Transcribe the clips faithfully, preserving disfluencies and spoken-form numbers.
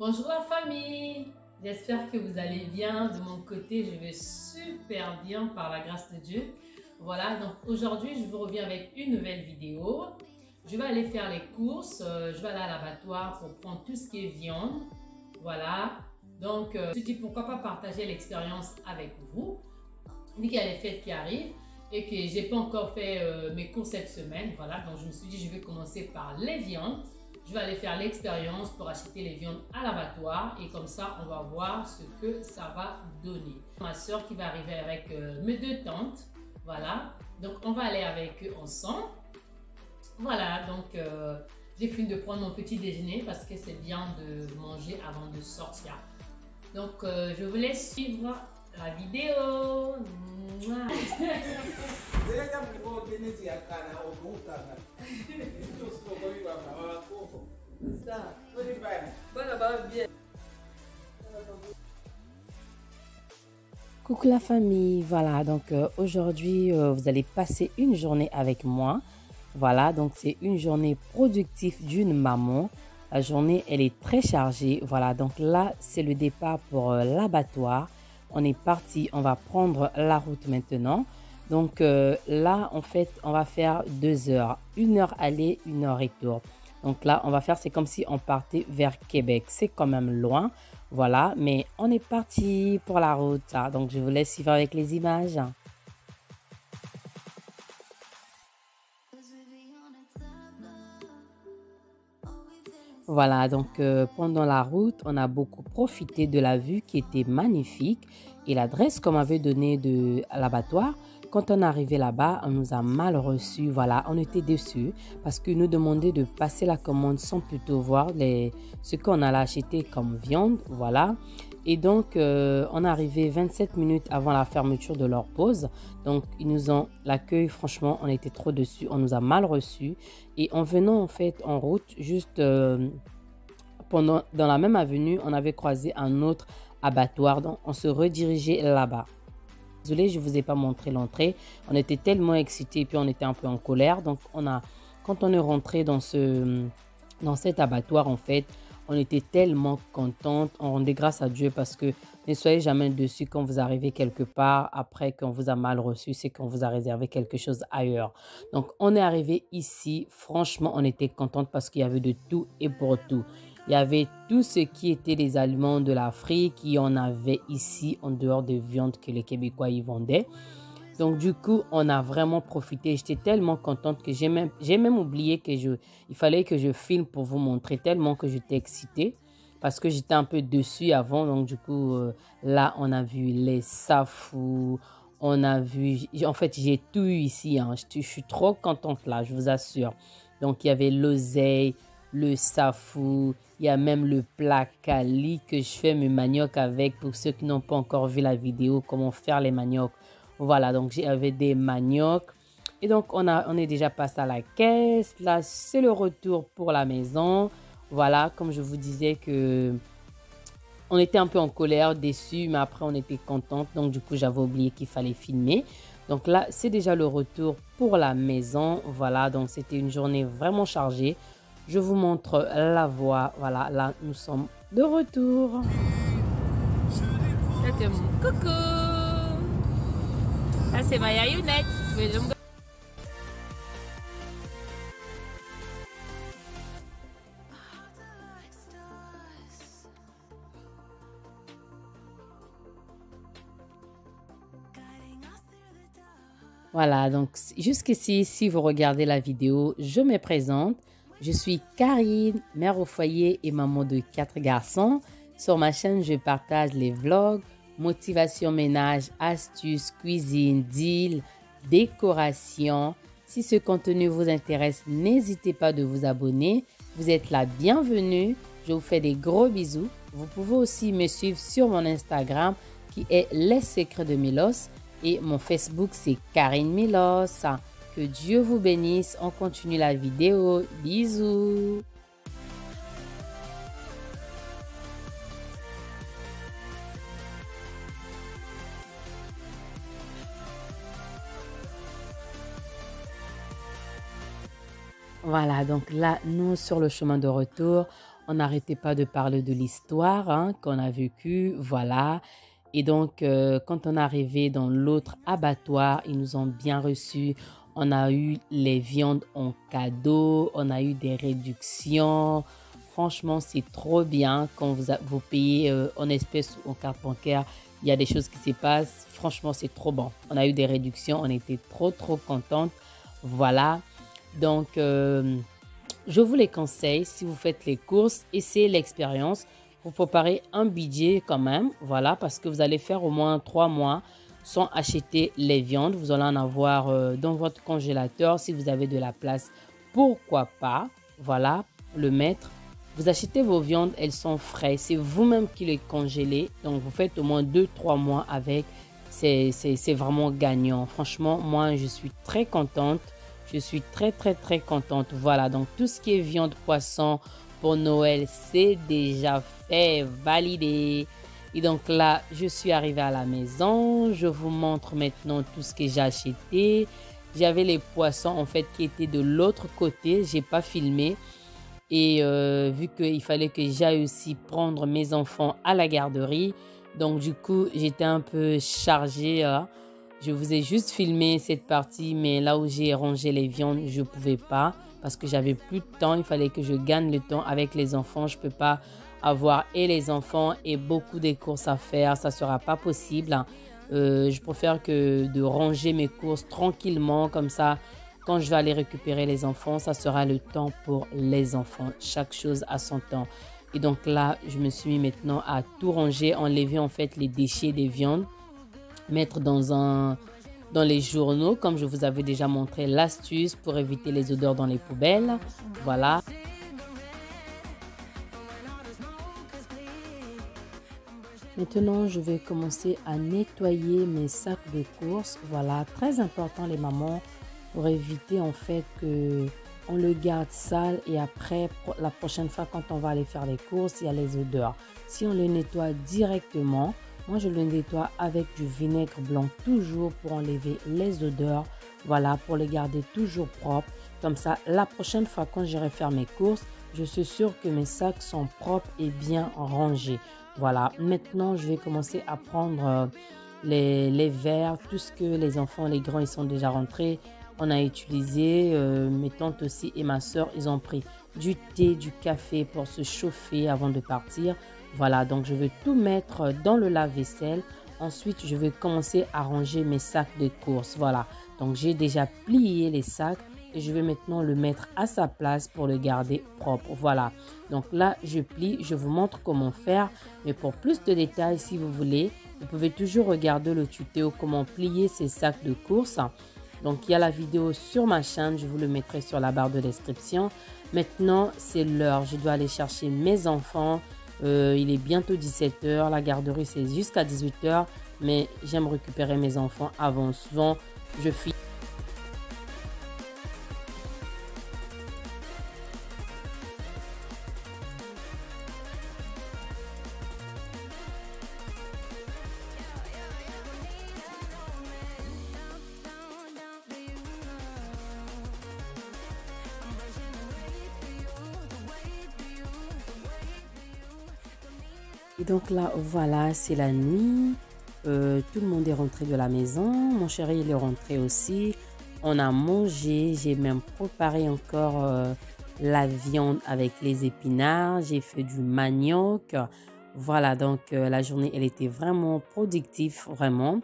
Bonjour la famille, j'espère que vous allez bien. De mon côté, je vais super bien par la grâce de Dieu. Voilà, donc aujourd'hui, je vous reviens avec une nouvelle vidéo. Je vais aller faire les courses, euh, je vais aller à l'abattoir pour prendre tout ce qui est viande. Voilà, donc euh, je me suis dit pourquoi pas partager l'expérience avec vous. Vu qu'il y a les fêtes qui arrivent et que j'ai pas encore fait euh, mes courses cette semaine. Voilà, donc je me suis dit je vais commencer par les viandes. Je vais aller faire l'expérience pour acheter les viandes à l'abattoir et comme ça on va voir ce que ça va donner. Ma soeur qui va arriver avec euh, mes deux tantes, voilà, donc on va aller avec eux ensemble. Voilà, donc euh, j'ai fini de prendre mon petit déjeuner parce que c'est bien de manger avant de sortir. Donc euh, je vous laisse suivre la vidéo. Coucou la famille, voilà, donc euh, aujourd'hui euh, vous allez passer une journée avec moi. Voilà, donc c'est une journée productive d'une maman. La journée, elle est très chargée. Voilà, donc là, c'est le départ pour euh, l'abattoir. On est parti, on va prendre la route maintenant. Donc euh, là, en fait, on va faire deux heures. Une heure aller, une heure retour. Donc là, on va faire, c'est comme si on partait vers Québec. C'est quand même loin, voilà. Mais on est parti pour la route. Hein. Donc, je vous laisse suivre avec les images. Voilà, donc euh, pendant la route, on a beaucoup profité de la vue qui était magnifique et l'adresse qu'on m'avait donnée de l'abattoir. Quand on est arrivé là-bas, on nous a mal reçus, voilà, on était déçus parce qu'ils nous demandaient de passer la commande sans plutôt voir les, ce qu'on allait acheter comme viande, voilà. Et donc, euh, on est arrivé vingt-sept minutes avant la fermeture de leur pause. Donc, ils nous ont l'accueil. Franchement, on était trop dessus. On nous a mal reçus. Et en venant, en fait, en route, juste euh, pendant, dans la même avenue, on avait croisé un autre abattoir. Donc, on se redirigeait là-bas. Désolée, je ne vous ai pas montré l'entrée. On était tellement excités. Puis, on était un peu en colère. Donc, on a, quand on est rentré dans, ce, dans cet abattoir, en fait, on était tellement contente, on rendait grâce à Dieu parce que ne soyez jamais déçus quand vous arrivez quelque part après qu'on vous a mal reçu, c'est qu'on vous a réservé quelque chose ailleurs. Donc, on est arrivé ici, franchement, on était contente parce qu'il y avait de tout et pour tout. Il y avait tout ce qui était les aliments de l'Afrique, il y en avait ici en dehors des viandes que les Québécois y vendaient. Donc, du coup, on a vraiment profité. J'étais tellement contente que j'ai même, j'ai même oublié que je, il fallait que je filme pour vous montrer tellement que j'étais excitée parce que j'étais un peu dessus avant. Donc, du coup, euh, là, on a vu les safous, on a vu... En fait, j'ai tout eu ici. Hein. Je, je suis trop contente là, je vous assure. Donc, il y avait l'oseille, le safou, il y a même le placali que je fais mes maniocs avec pour ceux qui n'ont pas encore vu la vidéo, comment faire les maniocs. Voilà, donc j'avais des maniocs. Et donc, on, a, on est déjà passé à la caisse. Là, c'est le retour pour la maison. Voilà, comme je vous disais que on était un peu en colère, déçus, mais après, on était contente. Donc, du coup, j'avais oublié qu'il fallait filmer. Donc là, c'est déjà le retour pour la maison. Voilà, donc c'était une journée vraiment chargée. Je vous montre la voie. Voilà, là, nous sommes de retour. Coucou! Ah, c'est Maya Younet. Voilà, donc jusqu'ici, si vous regardez la vidéo, je me présente. Je suis Karine, mère au foyer et maman de quatre garçons. Sur ma chaîne, je partage les vlogs, motivation ménage, astuces, cuisine, deal, décoration. Si ce contenu vous intéresse, n'hésitez pas de vous abonner. Vous êtes la bienvenue. Je vous fais des gros bisous. Vous pouvez aussi me suivre sur mon Instagram qui est Les Secrets de Milos et mon Facebook c'est Karine Milos. Que Dieu vous bénisse. On continue la vidéo. Bisous. Voilà, donc là, nous, sur le chemin de retour, On n'arrêtait pas de parler de l'histoire hein, qu'on a vécue, voilà. Et donc, euh, quand on est arrivé dans l'autre abattoir, ils nous ont bien reçus. On a eu les viandes en cadeau, on a eu des réductions. Franchement, c'est trop bien quand vous, a, vous payez euh, en espèces ou en carte bancaire. Il y a des choses qui se passent. Franchement, c'est trop bon. On a eu des réductions. On était trop, trop contentes. Voilà. Donc, euh, je vous les conseille si vous faites les courses. Essayez l'expérience. Vous préparez un budget quand même. Voilà, parce que vous allez faire au moins trois mois sans acheter les viandes. Vous allez en avoir euh, dans votre congélateur. Si vous avez de la place, pourquoi pas. Voilà, le mettre. Vous achetez vos viandes, elles sont fraîches. C'est vous-même qui les congélez. Donc, vous faites au moins deux trois mois avec. C'est vraiment gagnant. Franchement, moi, je suis très contente. Je suis très, très, très contente. Voilà, donc tout ce qui est viande, poisson pour Noël, c'est déjà fait, validé. Et donc là, je suis arrivée à la maison. Je vous montre maintenant tout ce que j'ai acheté. J'avais les poissons, en fait, qui étaient de l'autre côté. Je n'ai pas filmé. Et euh, vu qu'il fallait que j'aille aussi prendre mes enfants à la garderie, donc du coup, j'étais un peu chargée. Hein. Je vous ai juste filmé cette partie, mais là où j'ai rangé les viandes, je ne pouvais pas parce que j'avais plus de temps. Il fallait que je gagne le temps avec les enfants. Je ne peux pas avoir et les enfants et beaucoup de courses à faire. Ça ne sera pas possible. Hein. Euh, je préfère que de ranger mes courses tranquillement comme ça. Quand je vais aller récupérer les enfants, ça sera le temps pour les enfants. Chaque chose a son temps. Et donc là, je me suis mis maintenant à tout ranger, enlever en fait les déchets des viandes, mettre dans, un, dans les journaux, comme je vous avais déjà montré l'astuce pour éviter les odeurs dans les poubelles. Voilà. Maintenant, je vais commencer à nettoyer mes sacs de courses. Voilà, très important les mamans. Pour éviter en fait qu'on le garde sale et après la prochaine fois quand on va aller faire les courses, il y a les odeurs. Si on le nettoie directement, moi je le nettoie avec du vinaigre blanc toujours pour enlever les odeurs. Voilà, pour le garder toujours propre. Comme ça, la prochaine fois quand j'irai faire mes courses, je suis sûre que mes sacs sont propres et bien rangés. Voilà, maintenant je vais commencer à prendre les, les verres, tout ce que les enfants, les grands, ils sont déjà rentrés. On a utilisé, euh, mes tantes aussi et ma soeur, ils ont pris du thé, du café pour se chauffer avant de partir. Voilà, donc je vais tout mettre dans le lave-vaisselle. Ensuite, je vais commencer à ranger mes sacs de courses. Voilà, donc j'ai déjà plié les sacs et je vais maintenant le mettre à sa place pour le garder propre. Voilà, donc là, je plie, je vous montre comment faire. Mais pour plus de détails, si vous voulez, vous pouvez toujours regarder le tuto comment plier ces sacs de courses. Donc, il y a la vidéo sur ma chaîne. Je vous le mettrai sur la barre de description. Maintenant, c'est l'heure. Je dois aller chercher mes enfants. Euh, il est bientôt dix-sept heures. La garderie, c'est jusqu'à dix-huit heures. Mais j'aime récupérer mes enfants avant. Souvent, je fuis. Et donc là, voilà, c'est la nuit. Euh, tout le monde est rentré de la maison. Mon chéri, il est rentré aussi. On a mangé. J'ai même préparé encore euh, la viande avec les épinards. J'ai fait du manioc. Voilà, donc euh, la journée, elle était vraiment productive, vraiment.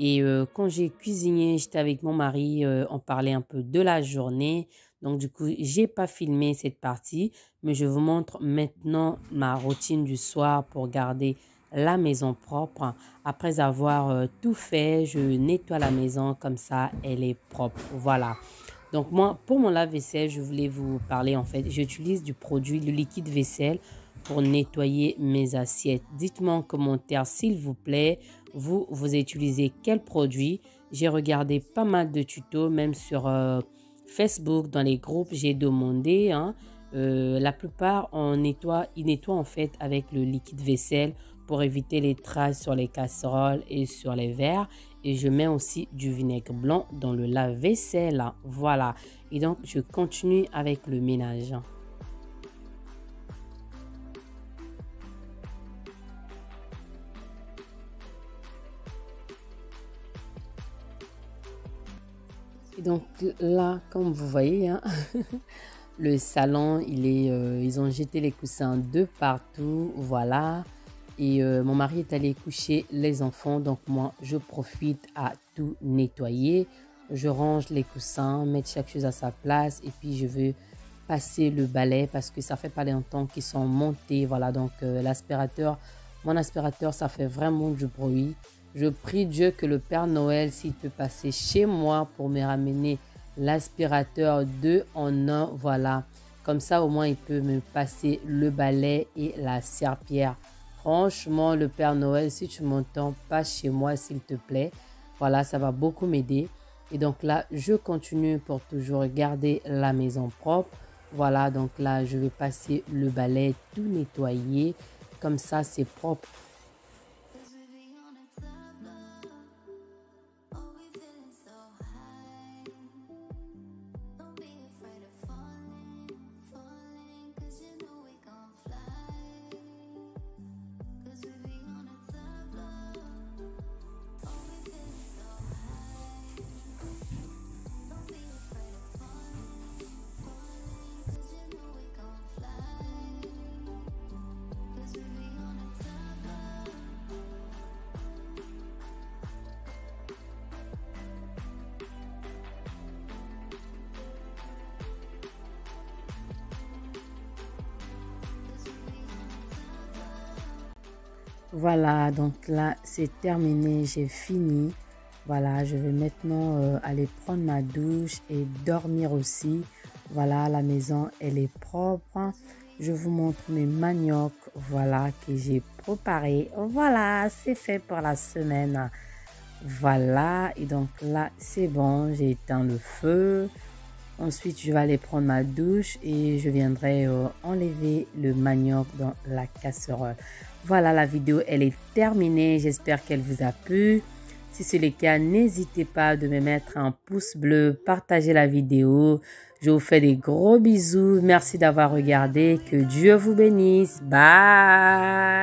Et euh, quand j'ai cuisiné, j'étais avec mon mari. Euh, on parlait un peu de la journée. Donc, du coup, je n'ai pas filmé cette partie, mais je vous montre maintenant ma routine du soir pour garder la maison propre. Après avoir euh, tout fait, je nettoie la maison comme ça, elle est propre. Voilà. Donc, moi, pour mon lave-vaisselle, je voulais vous parler en fait. J'utilise du produit, le liquide vaisselle pour nettoyer mes assiettes. Dites-moi en commentaire, s'il vous plaît, vous, vous utilisez quel produit? J'ai regardé pas mal de tutos, même sur... Euh, Facebook, dans les groupes, j'ai demandé. Hein, euh, la plupart, on nettoie, ils nettoient en fait avec le liquide vaisselle pour éviter les traces sur les casseroles et sur les verres. Et je mets aussi du vinaigre blanc dans le lave-vaisselle. Voilà. Et donc, je continue avec le ménage. Et donc là, comme vous voyez, hein, le salon, il est, euh, ils ont jeté les coussins de partout, voilà. Et euh, mon mari est allé coucher les enfants, donc moi, je profite à tout nettoyer. Je range les coussins, mettre chaque chose à sa place et puis je veux passer le balai parce que ça fait pas longtemps qu'ils sont montés. Voilà, donc euh, l'aspirateur, mon aspirateur, ça fait vraiment du bruit. Je prie Dieu que le Père Noël, s'il peut passer chez moi pour me ramener l'aspirateur deux en un, voilà. Comme ça, au moins, il peut me passer le balai et la serpillière. Franchement, le Père Noël, si tu m'entends, passe chez moi, s'il te plaît. Voilà, ça va beaucoup m'aider. Et donc là, je continue pour toujours garder la maison propre. Voilà, donc là, je vais passer le balai, tout nettoyer. Comme ça, c'est propre. Voilà, donc là, c'est terminé, j'ai fini. Voilà, je vais maintenant euh, aller prendre ma douche et dormir aussi. Voilà, la maison, elle est propre. Je vous montre mes maniocs, voilà, que j'ai préparés. Voilà, c'est fait pour la semaine. Voilà, et donc là, c'est bon, j'ai éteint le feu. Ensuite, je vais aller prendre ma douche et je viendrai euh, enlever le manioc dans la casserole. Voilà, la vidéo, elle est terminée. J'espère qu'elle vous a plu. Si c'est le cas, n'hésitez pas de me mettre un pouce bleu, partager la vidéo. Je vous fais des gros bisous. Merci d'avoir regardé. Que Dieu vous bénisse. Bye!